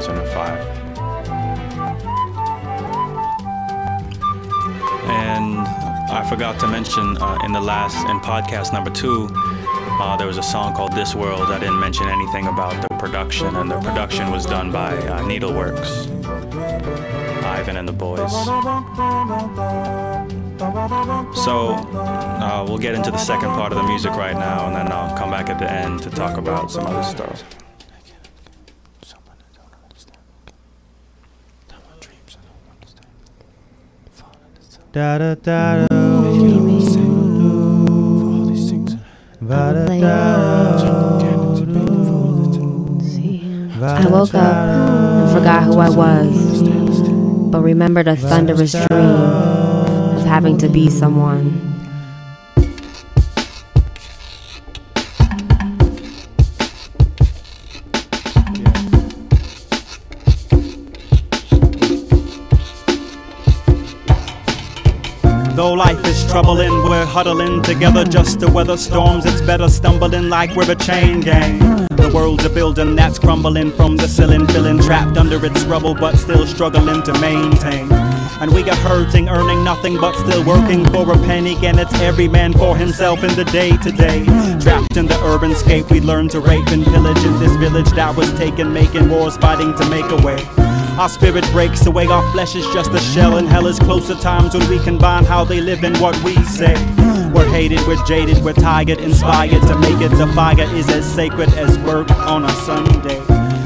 2005. And I forgot to mention in podcast number 2, there was a song called This World. I didn't mention anything about the production, and the production was done by Needleworks, Ivan and the boys. So we'll get into the second part of the music right now, and then I'll come back at the end to talk about some other stuff. Da da da da I woke up and forgot who I was, but remembered a thunderous dream of having to be someone. Though life is troubling, we're huddling together just to weather storms. It's better stumbling like we're a chain gang. The world's a building that's crumbling from the ceiling, feeling trapped under its rubble, but still struggling to maintain. And we are hurting, earning nothing but still working for a penny. And it's every man for himself in the day-to-day. Trapped in the urban scape, we learn to rape and pillage in this village that was taken, making wars, fighting to make a way. Our spirit breaks away, our flesh is just a shell, and hell is closer times when we combine how they live and what we say. We're hated, we're jaded, we're tired, inspired to make it. The fire is as sacred as work on a Sunday.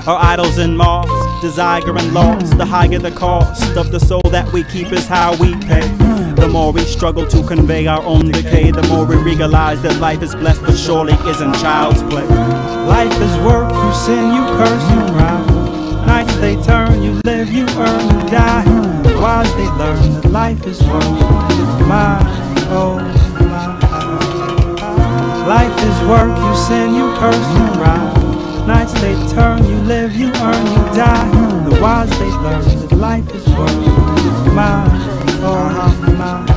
Our idols in Mars, desire and loss. The higher the cost of the soul that we keep is how we pay. The more we struggle to convey our own decay, the more we realize that life is blessed, but surely isn't child's play. Life is work, you sin, you curse, you rhyme. Nights they turn, you live, you earn, you die. Wise they learn that life is worth my, oh my. Life is work, you sin, you curse, you rhyme. Nights they turn, you live, you earn, you die. The wise they learn that life is worth my, oh my.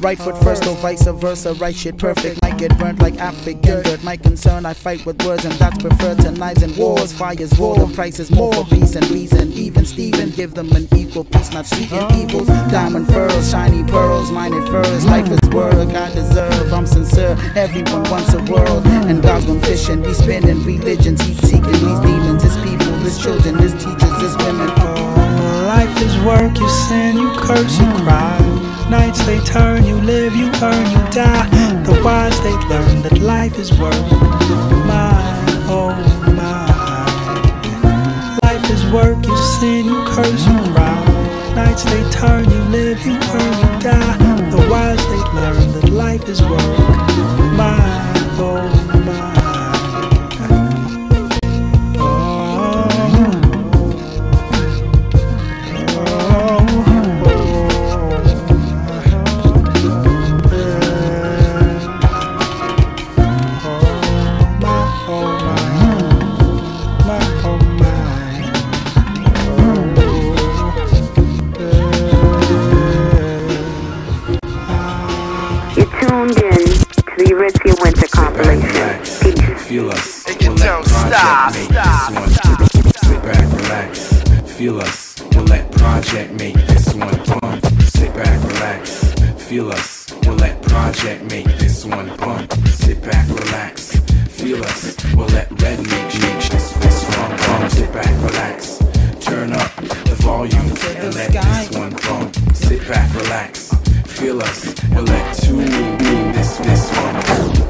Right foot first, though vice versa, right shit perfect. Might get burnt like African dirt. My concern, I fight with words, and that's preferred to knives and wars. Fires roar, the price is more for peace and reason. Even Steven, give them an equal piece, not sweet and evil. Diamond furs, shiny pearls, mine and furs. Life is work, I deserve, I'm sincere. Everyone wants a world, and God's gone fishing. We spinning religions, he's seeking these demons. His people, his children, his teachers, his women. Life is work, you sin, you curse, you cry. Nights they turn, you live, you earn, you die. The wise they learn that life is worth my, oh my. Life is work, you sin, you curse, you cry. Nights they turn, you live, you earn, you die. The wise they learn that life is worth my, oh my. Feel us, we'll let project make this one. Sit back, relax. Feel us, we'll let project make this one. Pump. Sit back, relax. Feel us, we'll let project make this one. Pump. Sit back, relax. Feel us, we'll let red make this one. Pump. Sit back, relax. Turn up the volume and let this one pump. Sit back, relax. Feel us, we'll let two mean this one.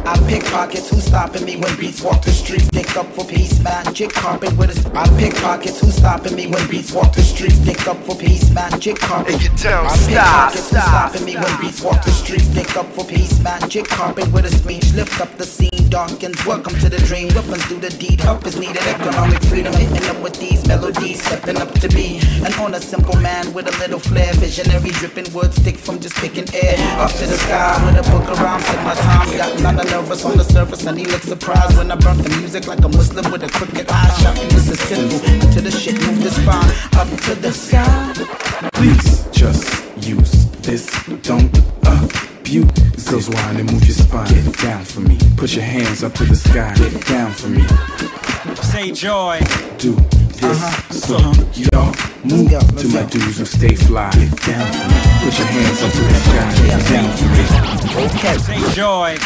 I pick pockets, who's stopping me when beats walk the streets? Stick up for peace, man, chick carpet with us. I pick pockets, who's stopping me when beats walk the streets? Stick up for peace, man, chick carpet. And you tell I pick pockets, who's stopping me when beats walk the streets? Stick up for peace, man, chick carpet with a speech. Lift up the scene, darkens, welcome to the dream. Weapons do the deed, help is needed, economic freedom. Hitting up with these melodies, stepping up to be an honor, simple man with a little flair. Visionary, dripping wood, stick from just picking air. Up to the sky with a book around, set my time, got none of nervous on the surface, and he looked surprised when I burnt the music like a Muslim with a crooked eye. Shouting, this is simple, until the shit moved the spine up to the sky. Please just use this, don't abuse. Girls, whine and move your spine. Get down for me. Put your hands up to the sky. Get down for me. Say joy. Do this. So you don't move to my dudes and stay fly. Get down for me. Put your hands up to the sky. Get down for me. Okay. Say joy.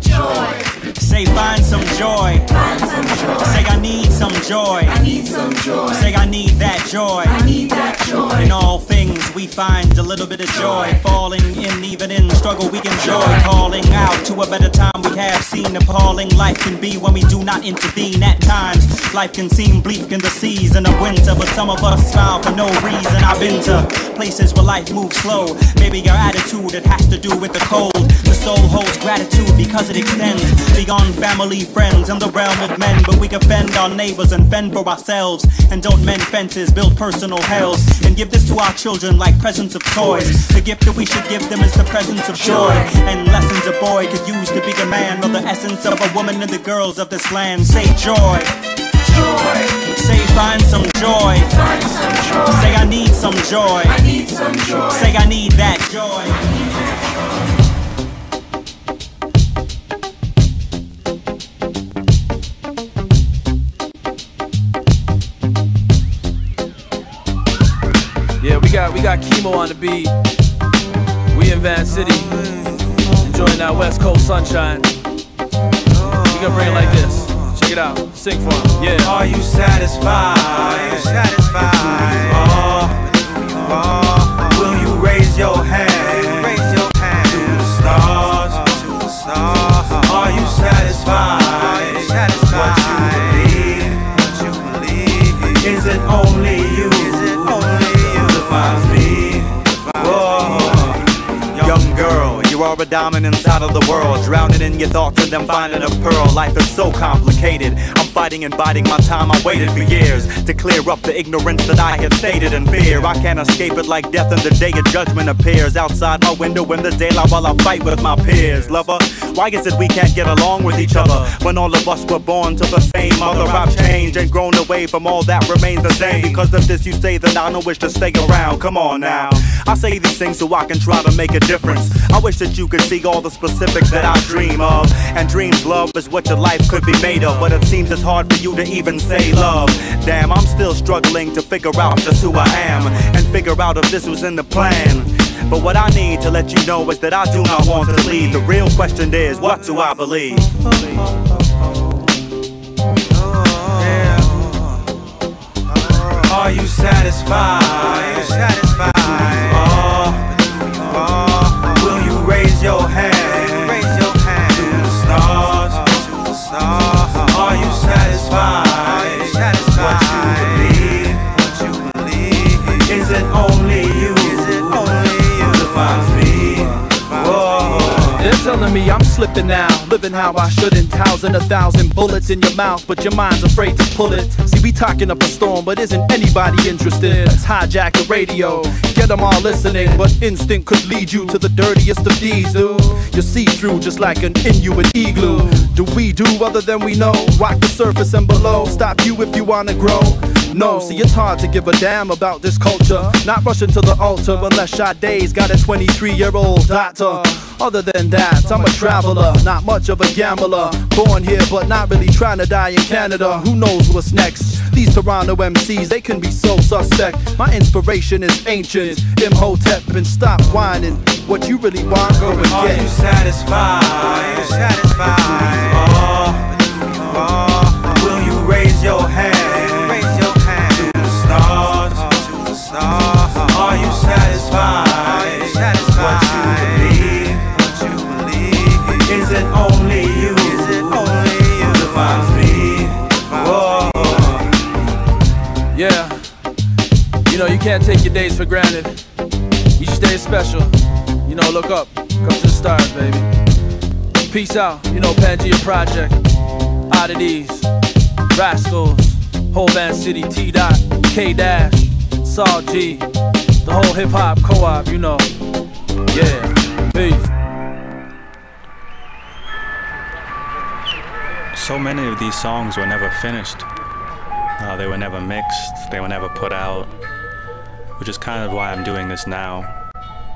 Joy. Say find some joy. Find some joy. Say I need some joy. I need some joy. Say I need that joy. I need that joy. In all things we find a little bit of joy. Falling in, even in struggle we enjoy. Calling out to a better time we have seen. Appalling life can be when we do not intervene at times. Life can seem bleak in the season of winter, but some of us smile for no reason. I've been to places where life moves slow. Maybe your attitude, it has to do with the cold. The soul holds gratitude because it extends beyond family, friends, and the realm of men. But we can fend our neighbors and fend for ourselves. And don't mend fences, build personal hells. And give this to our children like presents of toys. The gift that we should give them is the presence of joy. And lessons a boy could use to be a man, or the essence of a woman and the girls of this land. Say joy. Joy. Say find some joy. Find some joy. Say I need some joy. I need some joy. Say I need that joy. Yeah, we got Kimo on the beat. We in Van City, enjoying that West Coast sunshine. We gonna bring it like this. Check it out. Sing for him. Yeah. Are you satisfied? Are you satisfied? Will you raise your hand? Raise your hand to the stars. To the stars. Are you satisfied? What you believe? What you believe? Is it only you? Is it only me. Whoa. Young girl, you are a dominance out of the world. Drowning in your thoughts and then finding a pearl. Life is so complicated. I'm fighting and biding my time. I waited for years to clear up the ignorance that I had stated in fear. I can't escape it like death in the day of judgment appears. Outside my window in the daylight while I fight with my peers. Lover, why is it we can't get along with each other when all of us were born to the same mother? I've changed and grown away from all that remains the same. Because of this you say that I don't wish to stay around. Come on now. I say these things so I can try to make a difference. I wish that you could see all the specifics that I dream of. And dreams, love, is what your life could be made of. But it seems it's hard for you to even say love. Damn, I'm still struggling to figure out just who I am. And figure out if this was in the plan. But what I need to let you know is that I do not want to leave. The real question is, what do I believe? Are you satisfied? Are you satisfied? Will you raise your hand? Raise your hand to the stars. Are you satisfied? What you believe? What you believe? Is it only you? Is it only you defines me? Whoa. They're telling me I'm slipping now, living how I shouldn't. Housing 1,000 bullets in your mouth, but your mind's afraid to pull it. See, we talking up a storm, but isn't anybody interested? Let's hijack the radio, get them all listening. But instinct could lead you to the dirtiest of deeds, dude. You see through just like an Inuit igloo. Do we do other than we know? Rock the surface and below, stop you if you wanna grow. No, see it's hard to give a damn about this culture. Not rushing to the altar unless Sade's got a 23-year-old doctor. Other than that, I'm a traveler, not much of a gambler. Born here but not really trying to die in Canada. Who knows what's next? These Toronto MCs, they can be so suspect. My inspiration is ancient Imhotep. And stop whining, what you really want, go and get. Are you satisfied? Are you satisfied? Will you raise your hand? Raise your hand to the stars. Are you satisfied? What you believe? What you believe? Is it only you? Is it only you defines me? Whoa. Yeah, you know you can't take your days for granted. Each day is special. You know, look up, come to the stars, baby. Peace out. You know, Pangea Project, Oddities, Rascals, whole Van City, T-Dot, K-Dash, Saul G, the whole hip hop co-op. You know, yeah. Peace. So many of these songs were never finished. They were never mixed, they were never put out, which is kind of why I'm doing this now.